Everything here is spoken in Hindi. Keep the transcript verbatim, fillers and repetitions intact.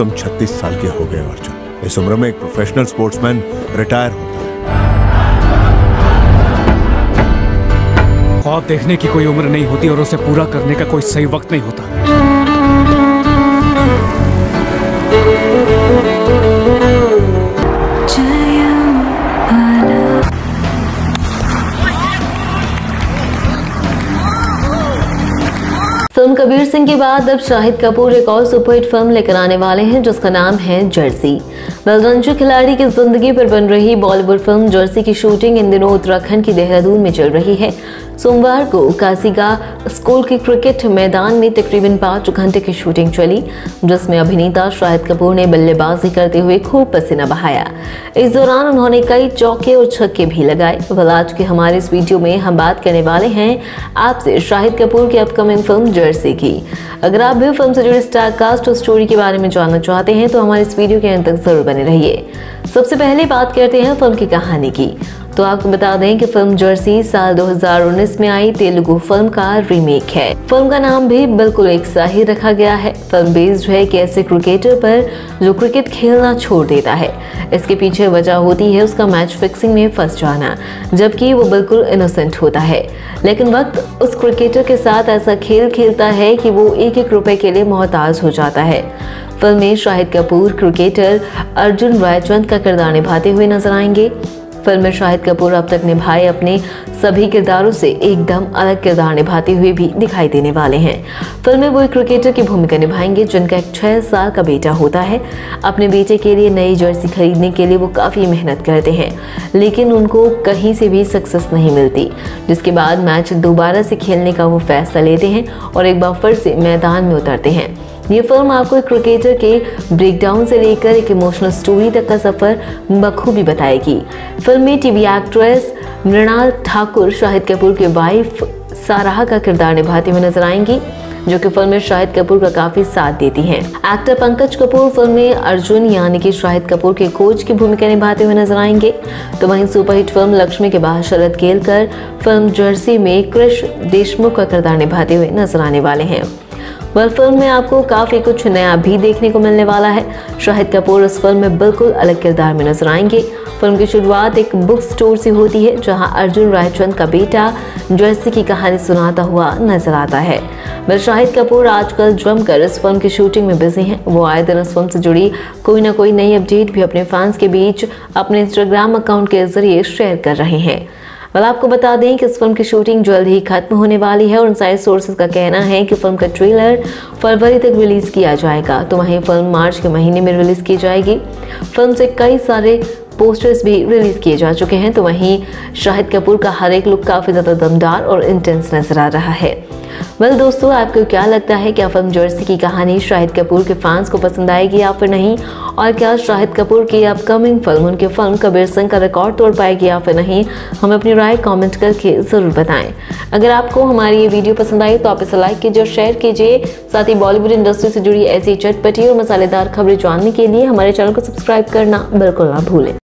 तुम छत्तीस साल के हो गए अर्जुन। इस उम्र में एक प्रोफेशनल स्पोर्ट्समैन रिटायर होता है। ख्वाब देखने की कोई उम्र नहीं होती और उसे पूरा करने का कोई सही वक्त नहीं होता। फिल्म कबीर सिंह के बाद अब शाहिद कपूर एक और सुपरहिट फिल्म लेकर आने वाले हैं जिसका नाम है जर्सी। बलरंजू खिलाड़ी की जिंदगी पर बन रही बॉलीवुड फिल्म जर्सी की शूटिंग इन दिनों उत्तराखंड के देहरादून में चल रही है। सोमवार को कासिका स्कूल के क्रिकेट मैदान में तकरीबन पाँच घंटे की शूटिंग चली जिसमें अभिनेता शाहिद कपूर ने बल्लेबाजी करते हुए खूब पसीना बहाया। इस दौरान उन्होंने कई चौके और छक्के भी लगाए। फिलहाल आज के हमारे इस वीडियो में हम बात करने वाले हैं आपसे शाहिद कपूर की अपकमिंग फिल्म जर्सी की। अगर आप भी फिल्म से जुड़े स्टार कास्ट और स्टोरी के बारे में जानना चाहते हैं तो हमारे इस वीडियो के अंत तक जरूर बने रहिए। सबसे पहले बात करते हैं फिल्म की कहानी की। तो आपको बता दें कि फिल्म जर्सी साल दो हज़ार उन्नीस में आई तेलुगु फिल्म का रीमेक है। फिल्म का नाम भी बिल्कुल एक सा ही रखा गया है। फिल्म बेस्ड है एक ऐसे क्रिकेटर पर जो क्रिकेट खेलना छोड़ देता है। इसके पीछे वजह होती है उसका मैच फिक्सिंग में फंस जाना, जबकि वो बिल्कुल इनोसेंट होता है। लेकिन वक्त उस क्रिकेटर के साथ ऐसा खेल खेलता है कि वो एक एक रुपए के लिए मोहताज हो जाता है। फिल्म में शाहिद कपूर क्रिकेटर अर्जुन रायचंद का किरदार निभाते हुए नजर आएंगे। फिल्म में शाहिद कपूर अब तक निभाए अपने सभी किरदारों से एकदम अलग किरदार निभाते हुए भी दिखाई देने वाले हैं। फिल्म में वो एक क्रिकेटर की भूमिका निभाएंगे जिनका एक छह साल का बेटा होता है। अपने बेटे के लिए नई जर्सी खरीदने के लिए वो काफ़ी मेहनत करते हैं लेकिन उनको कहीं से भी सक्सेस नहीं मिलती, जिसके बाद मैच दोबारा से खेलने का वो फैसला लेते हैं और एक बार फिर से मैदान में उतरते हैं। ये फिल्म आपको एक क्रिकेटर के ब्रेकडाउन से लेकर एक इमोशनल स्टोरी तक का सफर बखूबी बताएगी। फिल्म में टीवी एक्ट्रेस मृणाल ठाकुर शाहिद कपूर के वाइफ साराह का किरदार निभाते हुए नजर आएंगी जो कि फिल्म में शाहिद कपूर का काफी साथ देती हैं। एक्टर पंकज कपूर फिल्म में अर्जुन यानी कि शाहिद कपूर के कोच की भूमिका निभाते हुए नजर आएंगे। तो वहीं सुपरहिट फिल्म लक्ष्मी के बाद शरद गेलकर फिल्म जर्सी में कृष देशमुख का किरदार निभाते हुए नजर आने वाले हैं। वह फिल्म में आपको काफ़ी कुछ नया भी देखने को मिलने वाला है। शाहिद कपूर इस फिल्म में बिल्कुल अलग किरदार में नजर आएंगे। फिल्म की शुरुआत एक बुक स्टोर से होती है जहां अर्जुन रायचंद का बेटा जर्सी की कहानी सुनाता हुआ नजर आता है। वह शाहिद कपूर आजकल जमकर इस फिल्म की शूटिंग में बिजी हैं। वो आए दिन इस फिल्म से जुड़ी कोई ना कोई नई अपडेट भी अपने फैंस के बीच अपने इंस्टाग्राम अकाउंट के जरिए शेयर कर रहे हैं। वाला आपको बता दें कि इस फिल्म की शूटिंग जल्द ही खत्म होने वाली है और इन सारे सोर्सेज का कहना है कि फिल्म का ट्रेलर फरवरी तक रिलीज़ किया जाएगा। तो वहीं फिल्म मार्च के महीने में रिलीज़ की जाएगी। फिल्म से कई सारे पोस्टर्स भी रिलीज़ किए जा चुके हैं। तो वहीं शाहिद कपूर का हर एक लुक काफ़ी ज़्यादा दमदार और इंटेंस नजर आ रहा है। वेल दोस्तों, आपको क्या लगता है, क्या फिल्म जर्सी की कहानी शाहिद कपूर के फैंस को पसंद आएगी या फिर नहीं, और क्या शाहिद कपूर की अपकमिंग फिल्म उनकी फिल्म कबीर सिंह का रिकॉर्ड तोड़ पाएगी या फिर नहीं, हमें अपनी राय कमेंट करके ज़रूर बताएं। अगर आपको हमारी ये वीडियो पसंद आई तो आप इसे लाइक कीजिए और शेयर कीजिए। साथ ही बॉलीवुड इंडस्ट्री से जुड़ी ऐसी चटपटी और मसालेदार खबरें जानने के लिए हमारे चैनल को सब्सक्राइब करना बिल्कुल ना भूलें।